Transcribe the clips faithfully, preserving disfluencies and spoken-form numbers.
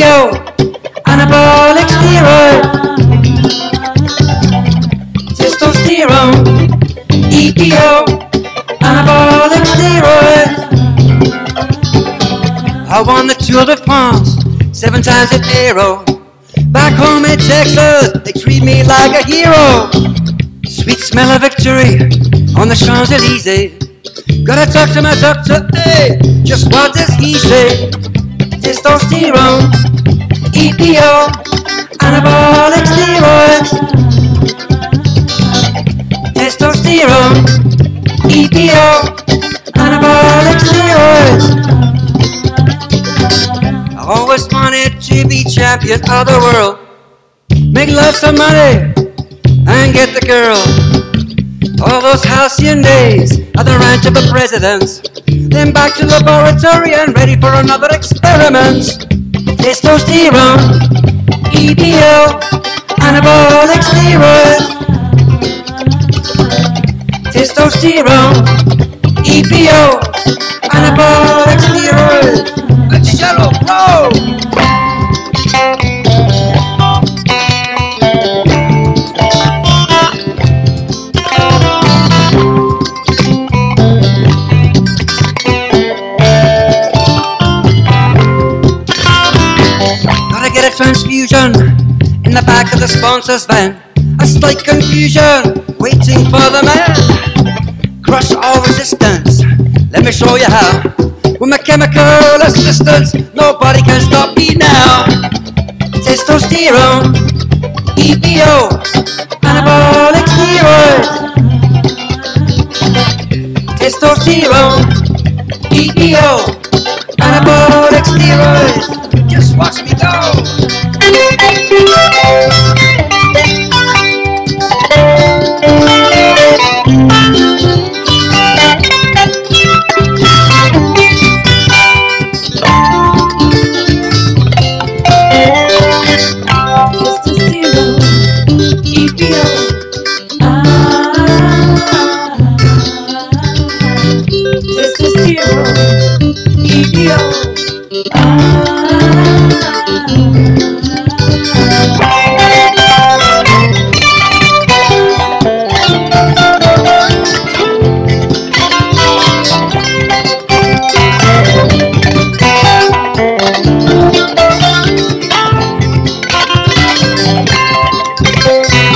P O, anabolic steroid, testosterone, E P O, anabolic steroid. I won the Tour de France seven times in a row. Back home in Texas, they treat me like a hero. Sweet smell of victory on the Champs-Elysees. Gotta talk to my doctor, hey, just what does he say? Testosterone, E P O, anabolic steroids. Testosterone, E P O, anabolic steroids. I always wanted to be champion of the world, make lots of money and get the girl. All those halcyon days at the ranch of the presidents, then back to the laboratory and ready for another experiment. Testosterone, E P O, anabolic steroids. Testosterone, E P O, anabolic steroids. Good shallow flow. Get a transfusion in the back of the sponsor's van. A slight confusion, waiting for the man. Crush all resistance, let me show you how. With my chemical assistance, nobody can stop me now. Testosterone, E P O, anabolic steroids. Testosterone, E P O, anabolic steroids. Just watch me go!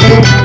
Thank you.